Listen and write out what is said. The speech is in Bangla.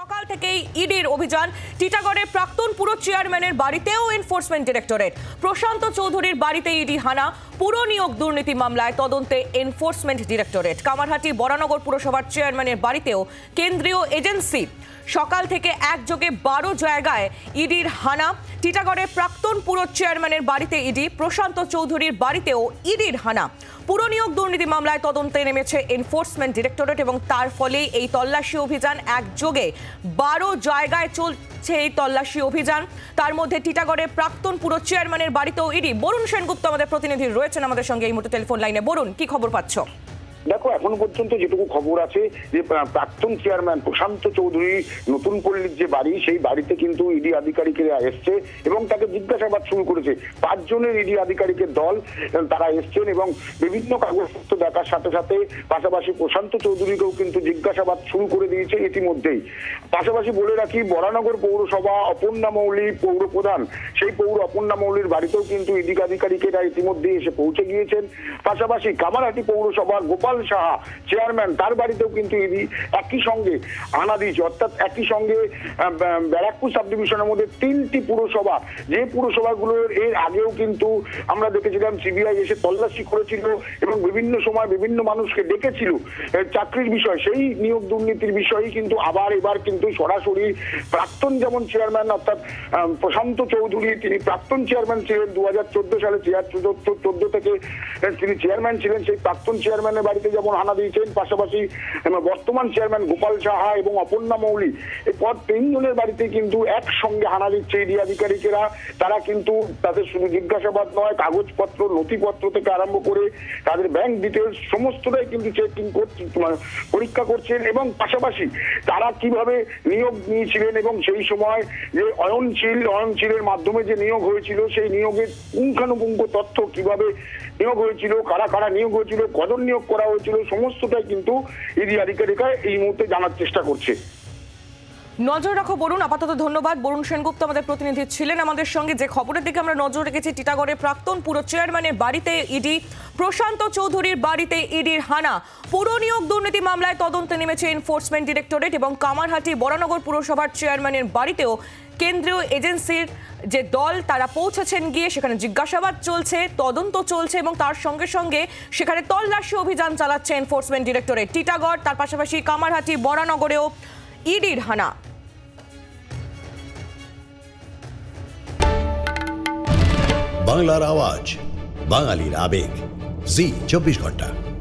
সকাল থেকেই ইডির অভিযান টিটাগড়ে প্রাক্তন পুরো চেয়ারম্যানের বাড়িতেও এনফোর্সমেন্ট ডিরেক্টরেট প্রশান্ত চৌধুরীর বাড়িতে ইডি হানা পুরো নিয়োগ দুর্নীতি মামলায় তদন্তে এনফোর্সমেন্ট ডিরেক্টরেট কামারহাটি বরানগর পুরসভার চেয়ারম্যানের বাড়িতেও কেন্দ্রীয় এজেন্সি সকাল থেকে একযোগে ১২ জায়গায় ইডির হানা টিটাগড়ে প্রাক্তন পুরো চেয়ারম্যানের বাড়িতে ইডি প্রশান্ত চৌধুরীর বাড়িতেও ইডির হানা পুরো নিয়োগ দুর্নীতি মামলায় তদন্তে নেমেছে এনফোর্সমেন্ট ডিরেক্টরেট এবং তার ফলেই এই তল্লাশি অভিযান একযোগে ১২ জায়গায় চলছে এই তল্লাশি অভিযান। তার মধ্যে টিটাগড়ে প্রাক্তন পুরো চেয়ারম্যানের বাড়িতেও ইডি। বরুণ সেনগুপ্ত আমাদের প্রতিনিধি রয়েছেন আমাদের সঙ্গে এই মুহূর্তে টেলিফোন লাইনে। বরুণ, কি খবর পাচ্ছ? দেখো, এখন পর্যন্ত যেটুকু খবর আছে যে প্রাক্তন চেয়ারম্যান প্রশান্ত চৌধুরী নতুন পল্লীর যে বাড়ি, সেই বাড়িতে কিন্তু ইডি আধিকারিকেরা এসছে এবং তাকে জিজ্ঞাসাবাদ শুরু করেছে। ৫ জনের ইডি আধিকারিকের দল তারা এসছেন এবং বিভিন্ন কাগজপত্র দেখার সাথে সাথে পাশাপাশি প্রশান্ত চৌধুরীকেও কিন্তু জিজ্ঞাসাবাদ শুরু করে দিয়েছে ইতিমধ্যেই। পাশাপাশি বলে রাখি, বরানগর পৌরসভা অপূর্ণা মৌলি পৌর প্রধান, সেই পৌর অপূর্ণা মৌলির বাড়িতেও কিন্তু ইডি আধিকারিকেরা ইতিমধ্যেই এসে পৌঁছে গিয়েছেন। পাশাপাশি কামারহাটি পৌরসভার গোপাল সাহা চেয়ারম্যান, তার বাড়িতেও কিন্তু ইডি একই সঙ্গে আনা দিয়েছে। অর্থাৎ একই সঙ্গে ব্যারাকপুর সাব ডিভিশনের মধ্যে ৩টি পুরসভা, যে পুরসভাগুলোর এর আগেও কিন্তু আমরা দেখেছিলাম সিবিআই এসে তল্লাশি করেছিল এবং বিভিন্ন সময় বিভিন্ন মানুষকে ডেকেছিল চাকরির বিষয়, সেই নিয়োগ দুর্নীতির বিষয়ে কিন্তু আবার এবার কিন্তু সরাসরি প্রাক্তন যেমন চেয়ারম্যান অর্থাৎ প্রশান্ত চৌধুরী, তিনি প্রাক্তন চেয়ারম্যান ছিলেন ২০১৪ সালে, ২০১৪ থেকে তিনি চেয়ারম্যান ছিলেন, সেই প্রাক্তন চেয়ারম্যানের বাড়ি যেমন হানা দিয়েছেন, পাশাপাশি বর্তমান চেয়ারম্যান গোপাল সাহা এবং অপর্ণা মৌলি, এরপর ৩ জনের বাড়িতে কিন্তু একসঙ্গে হানা দিচ্ছে ইডি আধিকারিকেরা। তারা কিন্তু তাদের শুধু জিজ্ঞাসাবাদ নয়, কাগজপত্র, নথিপত্র থেকে আরম্ভ করে তাদের ব্যাংক ডিটেলস সমস্তটাই কিন্তু চেকিং পরীক্ষা করছেন এবং পাশাপাশি তারা কিভাবে নিয়োগ নিয়েছিলেন এবং সেই সময় যে অয়নশীলের মাধ্যমে যে নিয়োগ হয়েছিল, সেই নিয়োগের পুঙ্খানুপুঙ্খ তথ্য, কিভাবে নিয়োগ হয়েছিল, কারা কারা নিয়োগ হয়েছিল, কজন নিয়োগ করা হয়েছিল, সমস্তটাই কিন্তু ইডি আধিকারিকরা এই মুহূর্তে জানার চেষ্টা করছে। নজর রাখো বরুণ, আপাতত ধন্যবাদ। বরুণ সেনগুপ্ত আমাদের প্রতিনিধি ছিলেন আমাদের সঙ্গে। যে খবরের দিকে আমরা নজর রেখেছি, টিটাগড়ে প্রাক্তন পুরো চেয়ারম্যানের বাড়িতে ইডি, প্রশান্ত চৌধুরীর বাড়িতে ইডির হানা, পুরো নিয়োগ দুর্নীতি মামলায় তদন্তে নেমেছে এনফোর্সমেন্ট ডিরেক্টরেট এবং কামারহাটি বরানগর পুরসভার চেয়ারম্যানের বাড়িতেও কেন্দ্রীয় এজেন্সির যে দল তারা পৌঁছেছেন গিয়ে, সেখানে জিজ্ঞাসাবাদ চলছে, তদন্ত চলছে এবং তার সঙ্গে সঙ্গে সেখানে তল্লাশি অভিযান চালাচ্ছে এনফোর্সমেন্ট ডিরেক্টরেট। টিটাগড়, তার পাশাপাশি কামারহাটি, বরানগরেও ইডির হানা। বাংলার আওয়াজ, বাঙালির আবেগ, জি ২৪ ঘন্টা।